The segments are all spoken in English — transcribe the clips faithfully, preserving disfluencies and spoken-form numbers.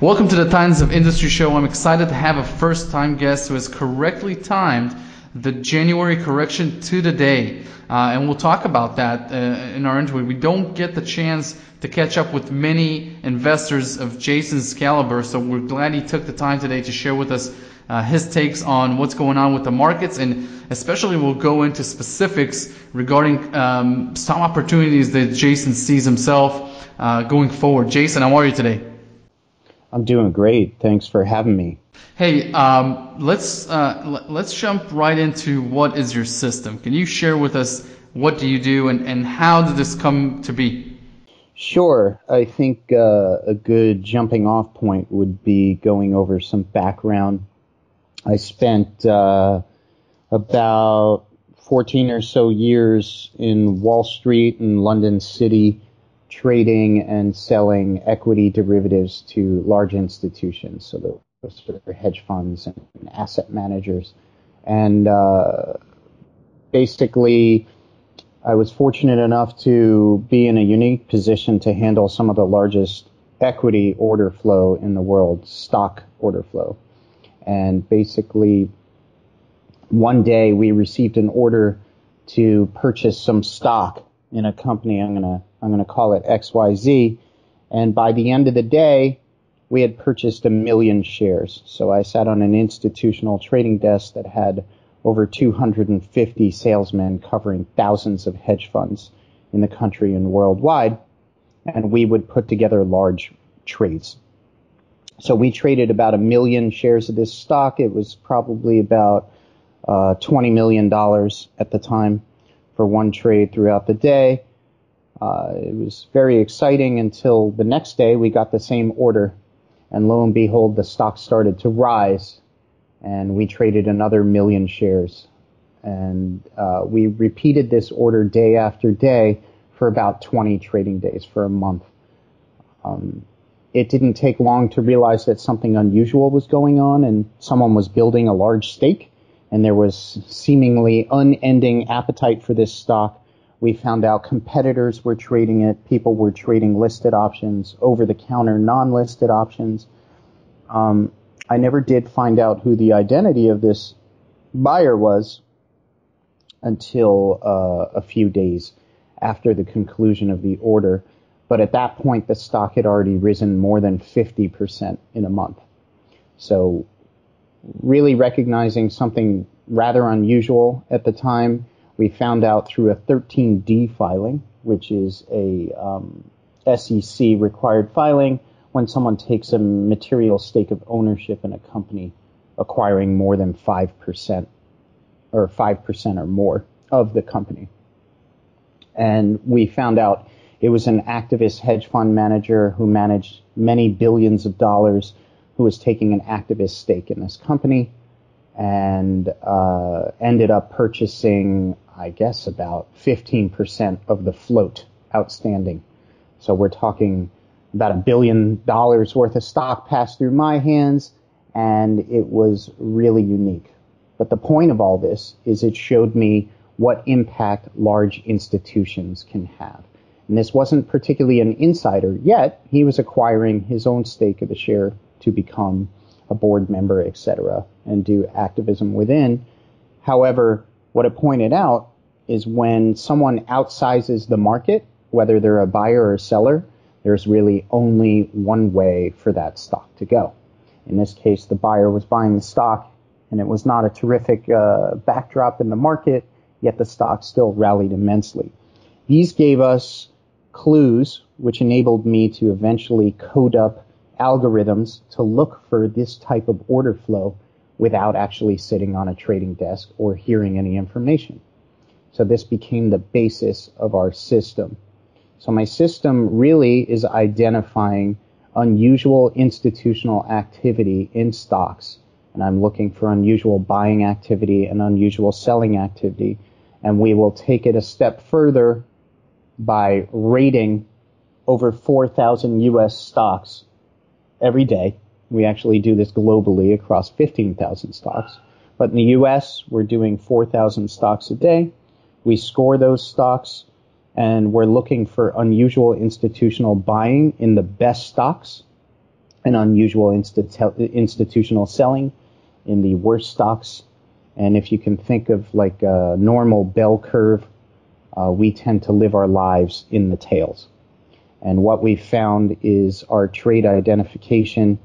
Welcome to the Titans of Industry show. I'm excited to have a first-time guest who has correctly timed the January correction to the day. Uh, and we'll talk about that uh, in our interview. We don't get the chance to catch up with many investors of Jason's caliber, so we're glad he took the time today to share with us uh, his takes on what's going on with the markets, and especially we'll go into specifics regarding um, some opportunities that Jason sees himself uh, going forward. Jason, how are you today? I'm doing great. Thanks for having me. Hey, um, let's uh, l- let's jump right into what is your system. Can you share with us what do you do and, and how did this come to be? Sure. I think uh, a good jumping off point would be going over some background. I spent uh, about fourteen or so years in Wall Street and London City, trading and selling equity derivatives to large institutions, so those are hedge funds and asset managers. And uh, basically, I was fortunate enough to be in a unique position to handle some of the largest equity order flow in the world, stock order flow. And basically, one day we received an order to purchase some stock in a company. I'm gonna I'm gonna call it X Y Z, and by the end of the day, we had purchased a million shares. So I sat on an institutional trading desk that had over two hundred fifty salesmen covering thousands of hedge funds in the country and worldwide, and we would put together large trades. So we traded about a million shares of this stock. It was probably about uh, twenty million dollars at the time for one trade throughout the day. Uh, it was very exciting until the next day we got the same order, and lo and behold, the stock started to rise, and we traded another million shares. And uh, we repeated this order day after day for about twenty trading days, for a month. Um, it didn't take long to realize that something unusual was going on, and someone was building a large stake. And there was seemingly unending appetite for this stock. We found out competitors were trading it. People were trading listed options, over-the-counter, non-listed options. Um, I never did find out who the identity of this buyer was until uh, a few days after the conclusion of the order. But at that point, the stock had already risen more than fifty percent in a month. So really recognizing something rather unusual at the time, we found out through a thirteen D filing, which is a um, S E C required filing when someone takes a material stake of ownership in a company, acquiring more than five percent or five percent or more of the company. And we found out it was an activist hedge fund manager who managed many billions of dollars, who was taking an activist stake in this company, and uh, ended up purchasing, I guess, about fifteen percent of the float outstanding. So we're talking about a billion dollars worth of stock passed through my hands, and it was really unique. But the point of all this is it showed me what impact large institutions can have. And this wasn't particularly an insider yet. He was acquiring his own stake of the share to become a board member, et cetera, and do activism within. However, what it pointed out is when someone outsizes the market, whether they're a buyer or a seller, there's really only one way for that stock to go. In this case, the buyer was buying the stock, and it was not a terrific uh, backdrop in the market, yet the stock still rallied immensely. These gave us clues, which enabled me to eventually code up algorithms to look for this type of order flow without actually sitting on a trading desk or hearing any information. So this became the basis of our system. So my system really is identifying unusual institutional activity in stocks, and I'm looking for unusual buying activity and unusual selling activity, and we will take it a step further by rating over four thousand U S stocks every day. We actually do this globally across fifteen thousand stocks. But in the U S, we're doing four thousand stocks a day. We score those stocks, and we're looking for unusual institutional buying in the best stocks. and unusual instit- institutional selling in the worst stocks. And if you can think of like a normal bell curve, uh, we tend to live our lives in the tails. And what we found is our trade identification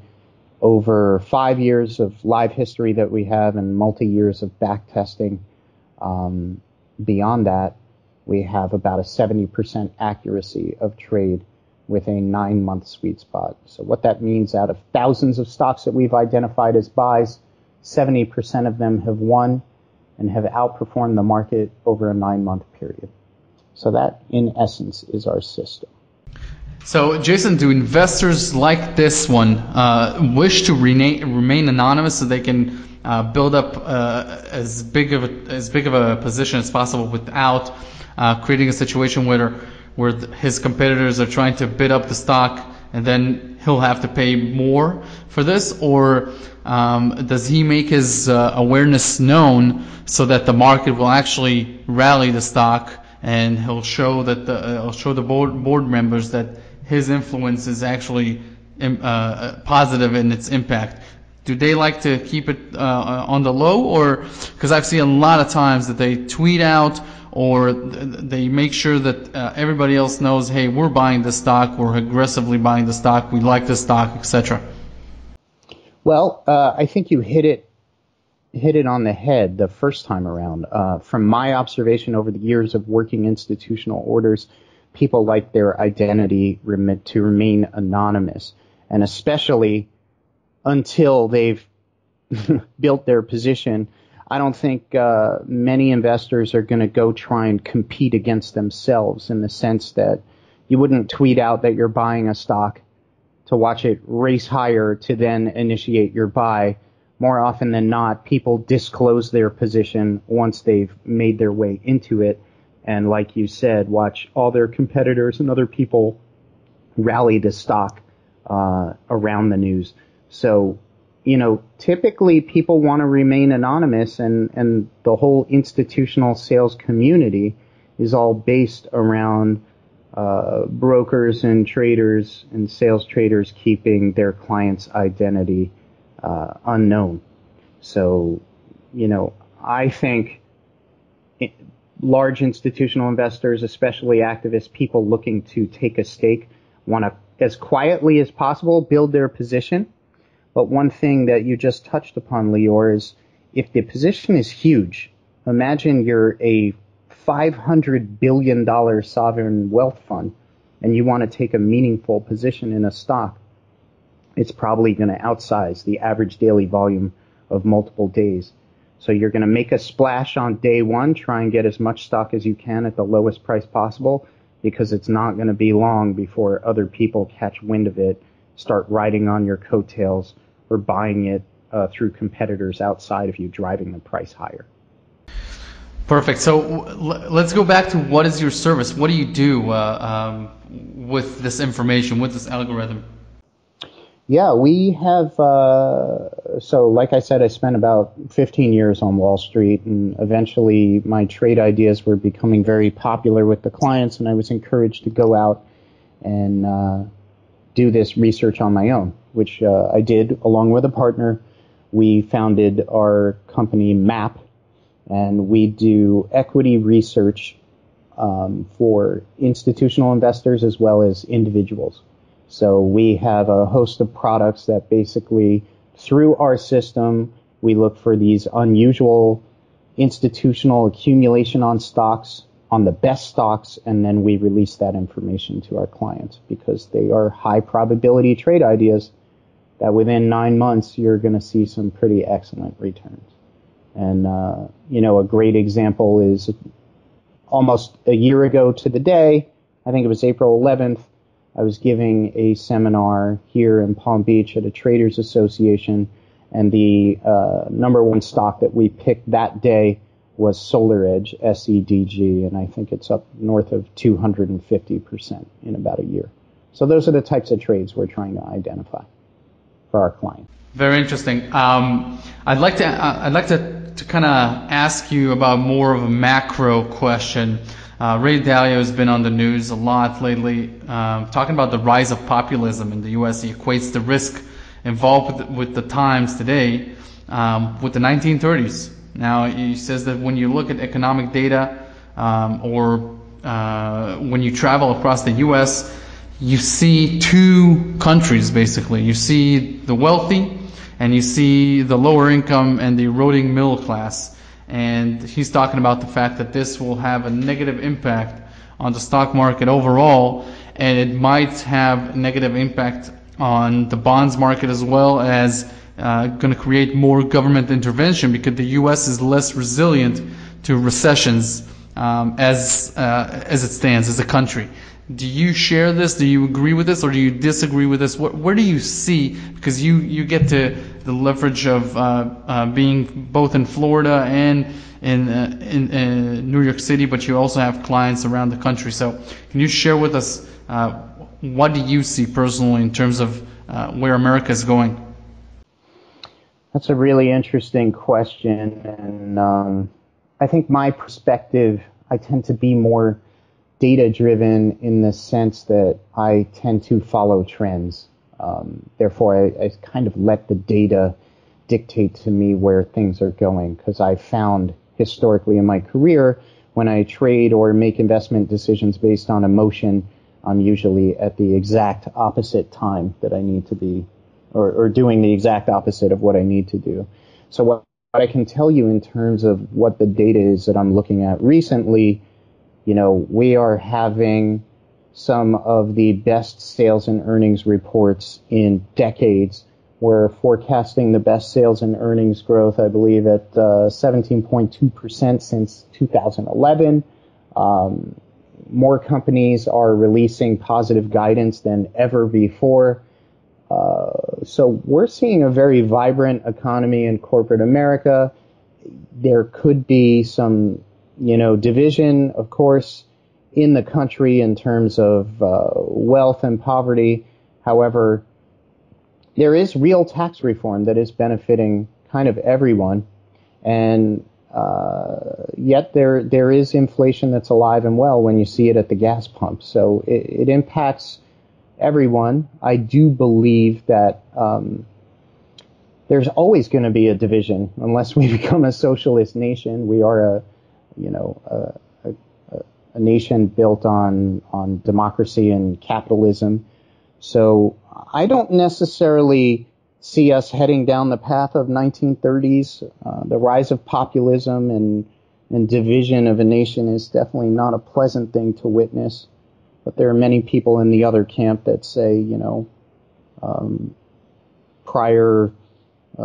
over five years of live history that we have and multi-years of back testing. Um, beyond that, we have about a seventy percent accuracy of trade with a nine-month sweet spot. So what that means, out of thousands of stocks that we've identified as buys, seventy percent of them have won and have outperformed the market over a nine-month period. So that, in essence, is our system. So, Jason, do investors like this one uh, wish to rena- remain anonymous so they can uh, build up uh, as big of a, as big of a position as possible without uh, creating a situation where where his competitors are trying to bid up the stock and then he'll have to pay more for this? Or um, does he make his uh, awareness known so that the market will actually rally the stock and he'll show that the uh, he'll show the board board members that his influence is actually uh, positive in its impact? Do they like to keep it uh, on the low? Or, because I've seen a lot of times that they tweet out or they make sure that uh, everybody else knows, hey, we're buying this stock, we're aggressively buying the stock, we like the stock, et cetera. Well, uh, I think you hit it hit it on the head the first time around. Uh, from my observation over the years of working institutional orders, people like their identity to remain anonymous, and especially until they've built their position. I don't think uh, many investors are going to go try and compete against themselves, in the sense that you wouldn't tweet out that you're buying a stock to watch it race higher to then initiate your buy. More often than not, people disclose their position once they've made their way into it. And like you said, watch all their competitors and other people rally the stock uh, around the news. So, you know, typically people want to remain anonymous, and, and the whole institutional sales community is all based around uh, brokers and traders and sales traders keeping their clients' identity uh, unknown. So, you know, I think it, large institutional investors, especially activist people looking to take a stake, want to, as quietly as possible, build their position. But one thing that you just touched upon, Lior, is if the position is huge, imagine you're a five hundred billion dollars sovereign wealth fund and you want to take a meaningful position in a stock, it's probably going to outsize the average daily volume of multiple days. So you're going to make a splash on day one, try and get as much stock as you can at the lowest price possible, because it's not going to be long before other people catch wind of it, start riding on your coattails, or buying it uh, through competitors outside of you, driving the price higher. Perfect. So w- let's go back to, what is your service? What do you do uh, um, with this information, with this algorithm? Yeah, we have, uh, so like I said, I spent about fifteen years on Wall Street, and eventually my trade ideas were becoming very popular with the clients, and I was encouraged to go out and uh, do this research on my own, which uh, I did along with a partner. We founded our company MAP, and we do equity research um, for institutional investors as well as individuals. So we have a host of products that basically, through our system, we look for these unusual institutional accumulation on stocks, on the best stocks, and then we release that information to our clients, because they are high probability trade ideas that within nine months you're going to see some pretty excellent returns. And, uh, you know, a great example is almost a year ago to the day, I think it was April eleventh, I was giving a seminar here in Palm Beach at a traders association, and the uh, number one stock that we picked that day was SolarEdge, S E D G, and I think it's up north of two hundred fifty percent in about a year. So those are the types of trades we're trying to identify for our clients. Very interesting. Um, I'd like to uh, I'd like to, to kind of ask you about more of a macro question. Uh, Ray Dalio has been on the news a lot lately, uh, talking about the rise of populism in the U S. He equates the risk involved with the, with the times today um, with the nineteen thirties. Now, he says that when you look at economic data um, or uh, when you travel across the U S, you see two countries, basically. You see the wealthy and you see the lower income and the eroding middle class. And he's talking about the fact that this will have a negative impact on the stock market overall, and it might have a negative impact on the bonds market as well, as uh, going to create more government intervention because the U S is less resilient to recessions um, as uh, as it stands as a country. Do you share this? Do you agree with this, or do you disagree with this? What, where do you see? Because you, you get to the leverage of uh, uh, being both in Florida and in, uh, in uh, New York City, but you also have clients around the country. So can you share with us uh, what do you see personally in terms of uh, where America is going? That's a really interesting question. And um, I think my perspective, I tend to be more data-driven in the sense that I tend to follow trends. Um, therefore, I, I kind of let the data dictate to me where things are going, because I found historically in my career, when I trade or make investment decisions based on emotion, I'm usually at the exact opposite time that I need to be, or, or doing the exact opposite of what I need to do. So what, what I can tell you in terms of what the data is that I'm looking at recently, you know, we are having some of the best sales and earnings reports in decades. We're forecasting the best sales and earnings growth, I believe, at seventeen point two percent uh, since two thousand eleven. Um, more companies are releasing positive guidance than ever before. Uh, so we're seeing a very vibrant economy in corporate America. There could be some You know, division, of course, in the country in terms of uh, wealth and poverty. However, there is real tax reform that is benefiting kind of everyone, and uh, yet there there is inflation that's alive and well when you see it at the gas pump. So it, it impacts everyone. I do believe that um, there's always going to be a division unless we become a socialist nation. We are a you know, uh, a, a nation built on, on democracy and capitalism. So I don't necessarily see us heading down the path of nineteen thirties. Uh, the rise of populism and, and division of a nation is definitely not a pleasant thing to witness. But there are many people in the other camp that say, you know, um, prior Uh,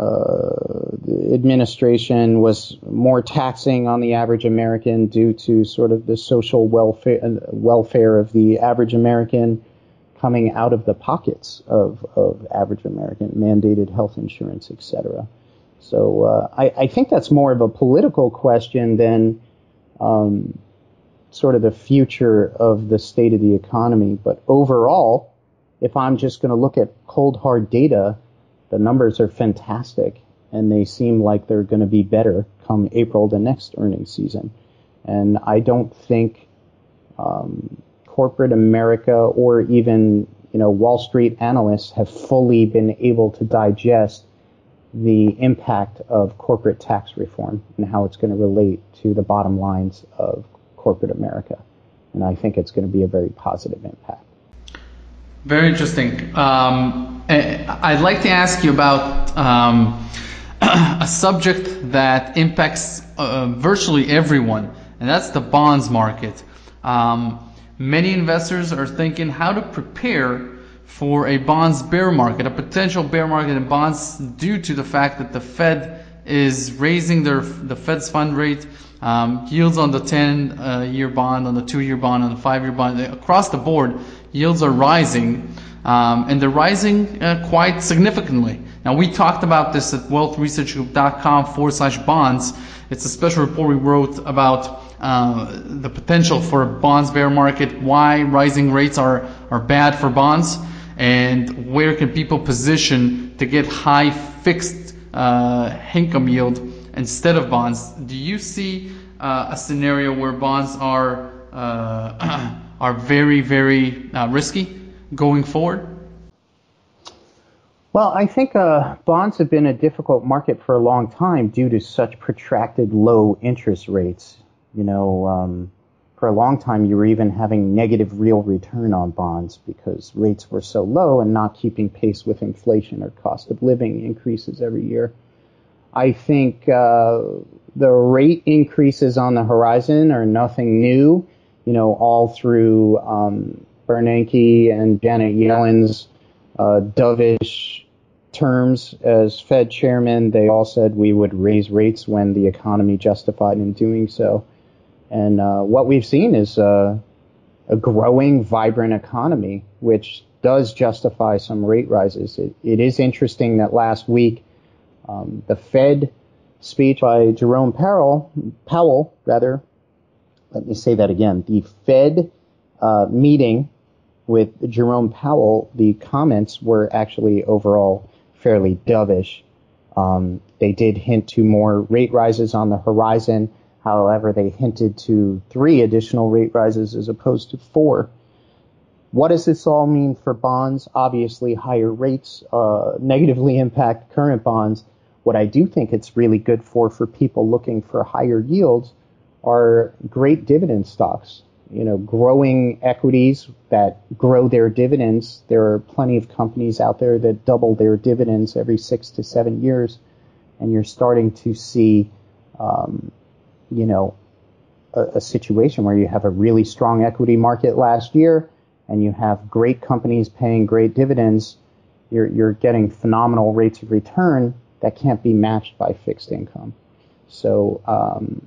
the administration was more taxing on the average American due to sort of the social welfare welfare of the average American coming out of the pockets of, of average American, mandated health insurance, et cetera. So uh, I, I think that's more of a political question than um, sort of the future of the state of the economy. But overall, if I'm just going to look at cold hard data, the numbers are fantastic, and they seem like they're going to be better come April, the next earnings season. And I don't think um, corporate America or even you know Wall Street analysts have fully been able to digest the impact of corporate tax reform and how it's going to relate to the bottom lines of corporate America. And I think it's going to be a very positive impact. Very interesting. Um, I'd like to ask you about um, a subject that impacts uh, virtually everyone, and that's the bonds market. Um, many investors are thinking how to prepare for a bonds bear market, a potential bear market in bonds, due to the fact that the Fed is raising their the Fed's fund rate, um, yields on the ten-year bond, on the two-year bond, on the five-year bond, across the board. Yields are rising, um, and they're rising uh, quite significantly. Now, we talked about this at wealth research group dot com forward slash bonds. It's a special report we wrote about uh, the potential for a bonds bear market, why rising rates are, are bad for bonds, and where can people position to get high fixed uh, income yield instead of bonds. Do you see uh, a scenario where bonds are uh, are very, very uh, risky going forward? Well, I think uh, bonds have been a difficult market for a long time due to such protracted low interest rates. You know, um, for a long time you were even having negative real return on bonds because rates were so low and not keeping pace with inflation or cost of living increases every year. I think uh, the rate increases on the horizon are nothing new. You know, all through um, Bernanke and Janet Yellen's uh, dovish terms as Fed chairman, they all said we would raise rates when the economy justified in doing so. And uh, what we've seen is uh, a growing, vibrant economy, which does justify some rate rises. It, it is interesting that last week um, the Fed speech by Jerome Powell, Powell rather, let me say that again, the Fed uh, meeting with Jerome Powell, the comments were actually overall fairly dovish. Um, they did hint to more rate rises on the horizon. However, they hinted to three additional rate rises as opposed to four. What does this all mean for bonds? Obviously, higher rates uh, negatively impact current bonds. What I do think it's really good for for people looking for higher yields are great dividend stocks. You know, growing equities that grow their dividends. There are plenty of companies out there that double their dividends every six to seven years, and you're starting to see, um, you know, a, a situation where you have a really strong equity market last year, and you have great companies paying great dividends. You're you're getting phenomenal rates of return that can't be matched by fixed income. So. Um,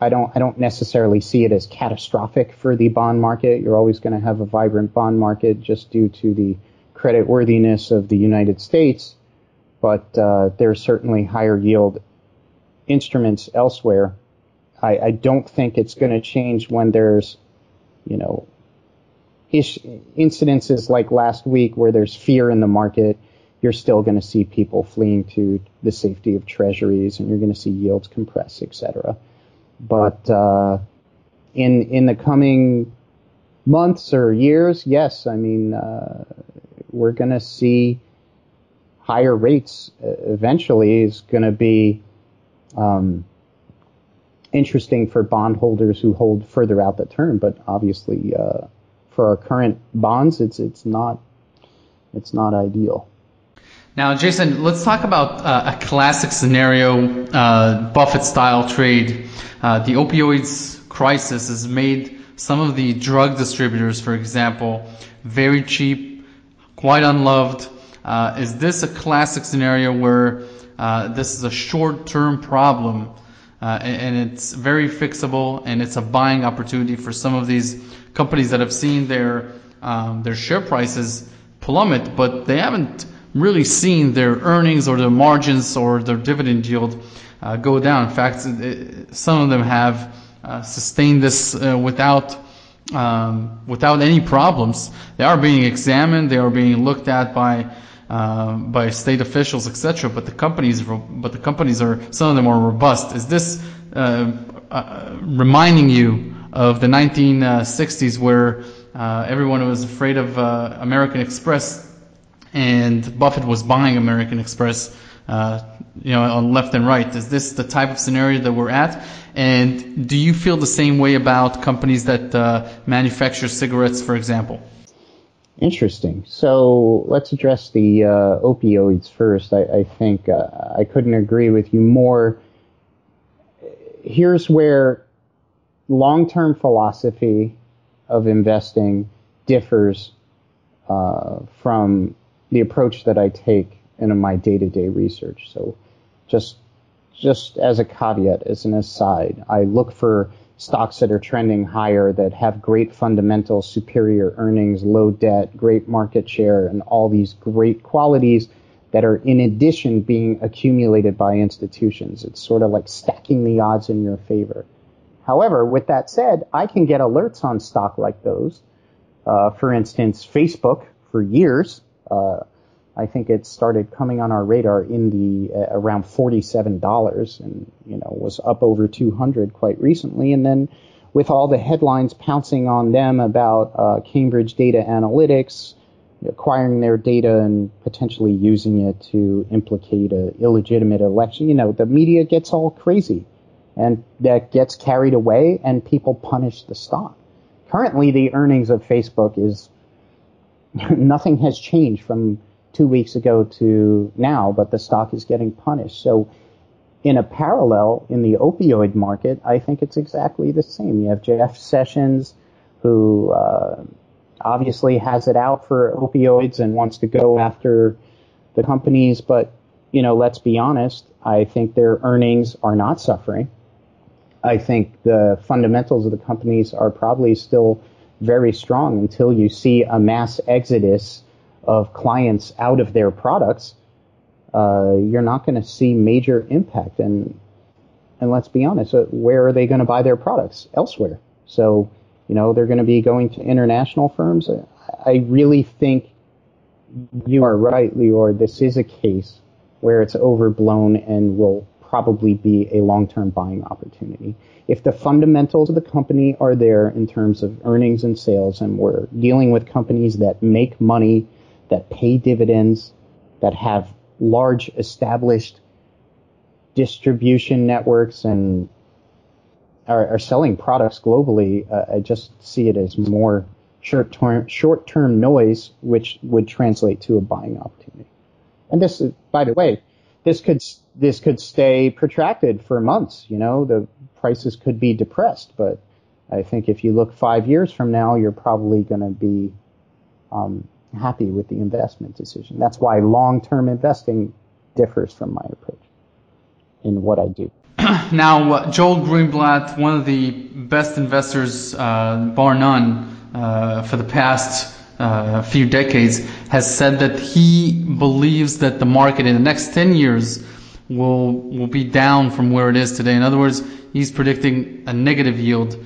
I don't I don't necessarily see it as catastrophic for the bond market. You're always going to have a vibrant bond market just due to the creditworthiness of the United States, but uh, there are certainly higher yield instruments elsewhere. I, I don't think it's going to change when there's, you know, ish, incidences like last week where there's fear in the market. You're still going to see people fleeing to the safety of treasuries, and you're going to see yields compress, et cetera. But uh, in in the coming months or years, yes, I mean, uh, we're going to see higher rates eventually. Is going to be um, interesting for bondholders who hold further out the term. But obviously, uh, for our current bonds, it's it's not it's not ideal. Now, Jason, let's talk about uh, a classic scenario, uh, Buffett-style trade. Uh, the opioids crisis has made some of the drug distributors, for example, very cheap, quite unloved. Uh, is this a classic scenario where uh, this is a short-term problem uh, and, and it's very fixable and it's a buying opportunity for some of these companies that have seen their um, their share prices plummet, but they haven't really seen their earnings or their margins or their dividend yield uh, go down. In fact, it, some of them have uh, sustained this uh, without um, without any problems. They are being examined. They are being looked at by uh, by state officials, et cetera. But the companies, but the companies are some of them are robust. Is this uh, uh, reminding you of the nineteen sixties where uh, everyone was afraid of uh, American Express? And Buffett was buying American Express, uh, you know, on left and right. Is this the type of scenario that we're at? And do you feel the same way about companies that uh, manufacture cigarettes, for example? Interesting. So let's address the uh, opioids first. I, I think uh, I couldn't agree with you more. Here's where long-term philosophy of investing differs uh, from the approach that I take in my day-to-day research. So just just as a caveat, as an aside, I look for stocks that are trending higher, that have great fundamentals, superior earnings, low debt, great market share, and all these great qualities that are in addition being accumulated by institutions. It's sort of like stacking the odds in your favor. However, with that said, I can get alerts on stock like those. Uh, for instance, Facebook for years, Uh, I think it started coming on our radar in the uh, around forty-seven dollars, and you know was up over two hundred quite recently, and then with all the headlines pouncing on them about uh, Cambridge data analytics, acquiring their data and potentially using it to implicate an illegitimate election, you know, the media gets all crazy, and that gets carried away, and people punish the stock. Currently, the earnings of Facebook is nothing has changed from two weeks ago to now, but the stock is getting punished. So in a parallel, in the opioid market, I think it's exactly the same. You have Jeff Sessions, who uh, obviously has it out for opioids and wants to go after the companies, but, you know, let's be honest, I think their earnings are not suffering. I think the fundamentals of the companies are probably still very strong until you see a mass exodus of clients out of their products. Uh, you're not going to see major impact. And and let's be honest, where are they going to buy their products? Elsewhere. So, you know, they're going to be going to international firms. I really think you are right, Lior. This is a case where it's overblown and will probably be a long-term buying opportunity. If the fundamentals of the company are there in terms of earnings and sales, and we're dealing with companies that make money, that pay dividends, that have large established distribution networks and are, are selling products globally, uh, I just see it as more short-term, short-term noise, which would translate to a buying opportunity. And this is, by the way, this could this could stay protracted for months. You know, the prices could be depressed, but I think if you look five years from now, you're probably going to be um, happy with the investment decision. That's why long-term investing differs from my approach in what I do. Now, uh, Joel Greenblatt, one of the best investors, uh, bar none, uh, for the past Uh, a few decades, has said that he believes that the market in the next ten years will will be down from where it is today. In other words, he's predicting a negative yield uh,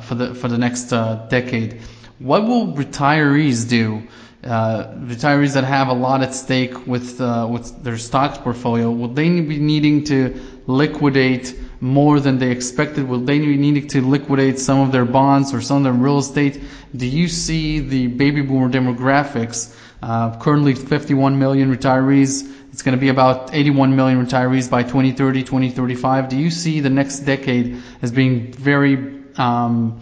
for the for the next uh, decade. What will retirees do? Uh, retirees that have a lot at stake with uh, with their stocks portfolio, will they be needing to liquidate more than they expected? Will they be needing to liquidate some of their bonds or some of their real estate? Do you see the baby boomer demographics, uh, currently fifty-one million retirees, it's going to be about eighty-one million retirees by twenty thirty, twenty thirty-five. Do you see the next decade as being very um,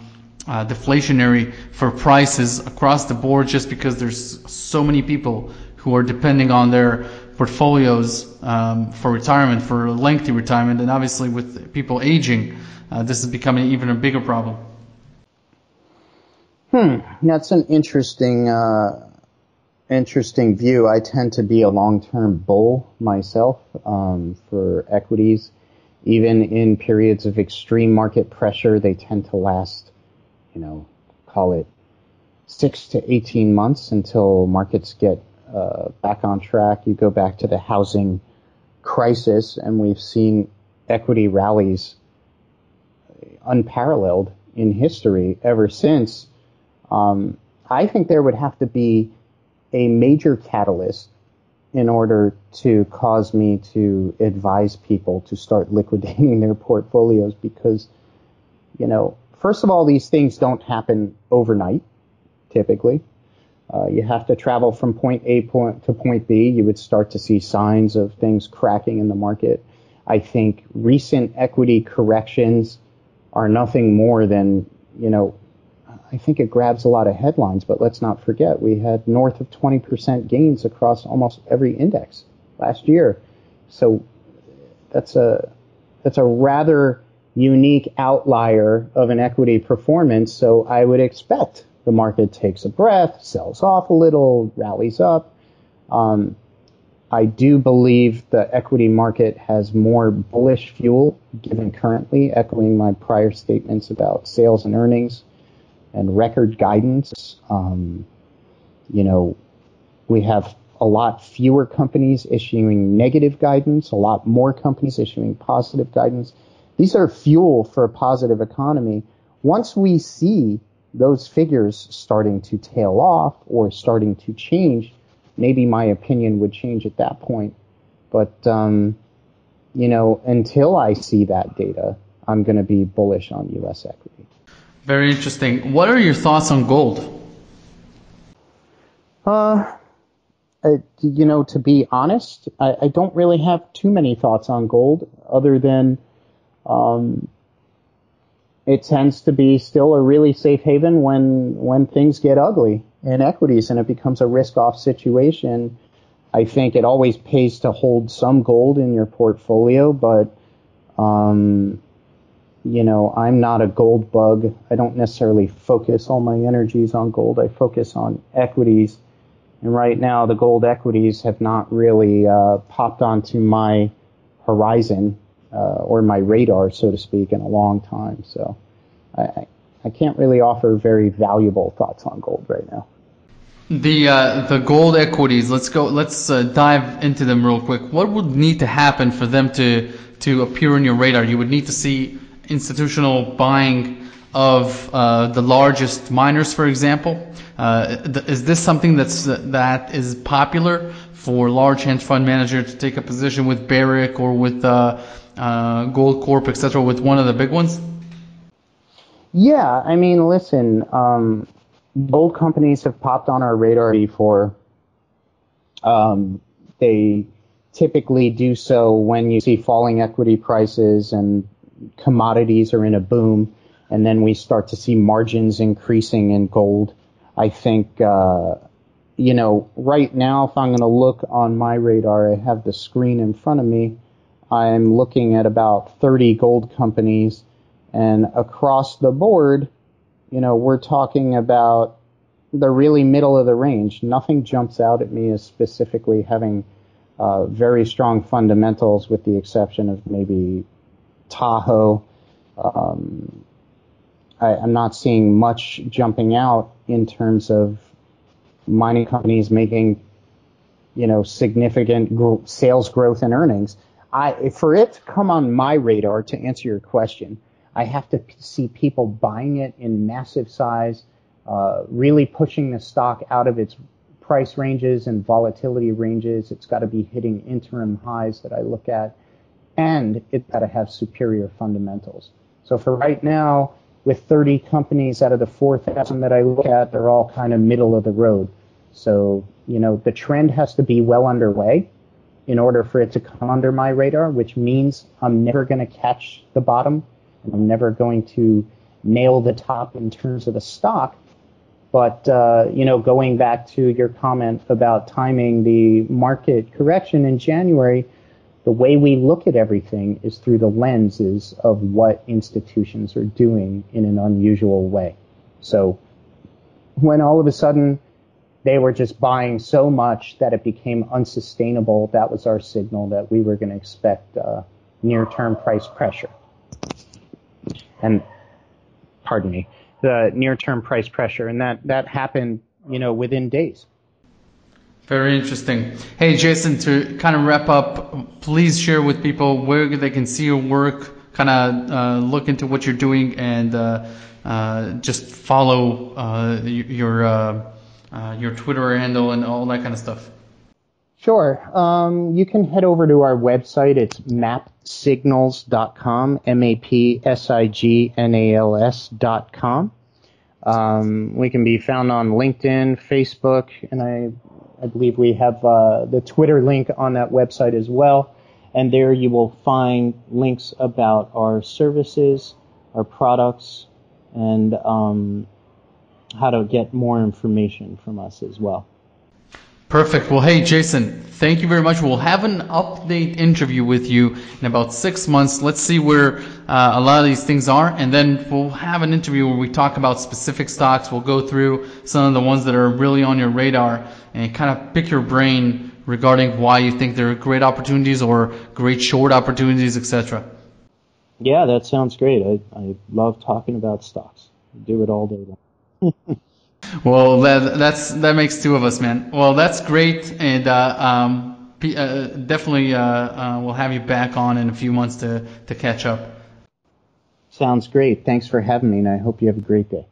uh, deflationary for prices across the board, just because there's so many people who are depending on their portfolios um, for retirement, for lengthy retirement, and obviously with people aging, uh, this is becoming even a bigger problem? Hmm, that's an interesting, uh, interesting view. I tend to be a long-term bull myself um, for equities. Even in periods of extreme market pressure, they tend to last, you know, call it six to eighteen months until markets get Uh, back on track. You go back to the housing crisis, and we've seen equity rallies unparalleled in history ever since. Um, I think there would have to be a major catalyst in order to cause me to advise people to start liquidating their portfolios, because, you know, first of all, these things don't happen overnight, typically. Uh, you have to travel from point A point to point B. You would start to see signs of things cracking in the market. I think recent equity corrections are nothing more than, you know, I think it grabs a lot of headlines, but let's not forget we had north of twenty percent gains across almost every index last year. So that's a that's a rather unique outlier of an equity performance. So I would expect the market takes a breath, sells off a little, rallies up. Um, I do believe the equity market has more bullish fuel given currently, echoing my prior statements about sales and earnings and record guidance. Um, you know, we have a lot fewer companies issuing negative guidance, a lot more companies issuing positive guidance. These are fuel for a positive economy. Once we see those figures starting to tail off or starting to change, maybe my opinion would change at that point. But, um, you know, until I see that data, I'm going to be bullish on U S equity. Very interesting. What are your thoughts on gold? Uh, I, you know, to be honest, I, I don't really have too many thoughts on gold other than um, it tends to be still a really safe haven when when things get ugly in equities and it becomes a risk-off situation. I think it always pays to hold some gold in your portfolio, but um, you know, I'm not a gold bug. I don't necessarily focus all my energies on gold. I focus on equities. And right now, the gold equities have not really uh, popped onto my horizon uh, or my radar, so to speak, in a long time. So I, I can't really offer very valuable thoughts on gold right now. The uh, the gold equities. Let's go. Let's uh, dive into them real quick. What would need to happen for them to to appear on your radar? You would need to see institutional buying of uh, the largest miners, for example. Uh, th- is this something that's uh, that is popular for large hedge fund managers to take a position with Barrick or with uh, uh, Goldcorp, et cetera, with one of the big ones? Yeah, I mean, listen. Um, Gold companies have popped on our radar before. Um, they typically do so when you see falling equity prices and commodities are in a boom, and then we start to see margins increasing in gold. I think, uh, you know, right now, if I'm going to look on my radar, I have the screen in front of me. I'm looking at about thirty gold companies, and across the board, you know, we're talking about the really middle of the range. Nothing jumps out at me as specifically having uh, very strong fundamentals, with the exception of maybe Tahoe. Um, I, I'm not seeing much jumping out in terms of mining companies making, you know, significant gro- sales growth and earnings. I, for it to come on my radar, to answer your question, I have to p- see people buying it in massive size, uh, really pushing the stock out of its price ranges and volatility ranges. It's got to be hitting interim highs that I look at, and it's got to have superior fundamentals. So for right now, with thirty companies out of the four thousand that I look at, they're all kind of middle of the road. So, you know, the trend has to be well underway in order for it to come under my radar, which means I'm never going to catch the bottom. I'm never going to nail the top in terms of the stock. But, uh, you know, going back to your comment about timing the market correction in January, the way we look at everything is through the lenses of what institutions are doing in an unusual way. So when all of a sudden they were just buying so much that it became unsustainable, that was our signal that we were going to expect uh, near-term price pressure. And pardon me, the near-term price pressure, and that, that happened, you know, within days. Very interesting. Hey, Jason, to kind of wrap up, please share with people where they can see your work, kind of uh, look into what you're doing, and uh, uh, just follow uh, your uh, uh, your Twitter handle and all that kind of stuff. Sure. Um, you can head over to our website. It's map signals dot com, M A P S I G N A L S dot com. Um, we can be found on LinkedIn, Facebook, and I, I believe we have uh, the Twitter link on that website as well. And there you will find links about our services, our products, and um, how to get more information from us as well. Perfect. Well, hey, Jason, thank you very much. We'll have an update interview with you in about six months. Let's see where uh, a lot of these things are. And then we'll have an interview where we talk about specific stocks. We'll go through some of the ones that are really on your radar and kind of pick your brain regarding why you think there are great opportunities or great short opportunities, et cetera. Yeah, that sounds great. I, I love talking about stocks. I do it all day long. Well, that, that's that makes two of us, man. Well, that's great, and uh, um, P, uh, definitely uh, uh, we'll have you back on in a few months to, to catch up. Sounds great. Thanks for having me, and I hope you have a great day.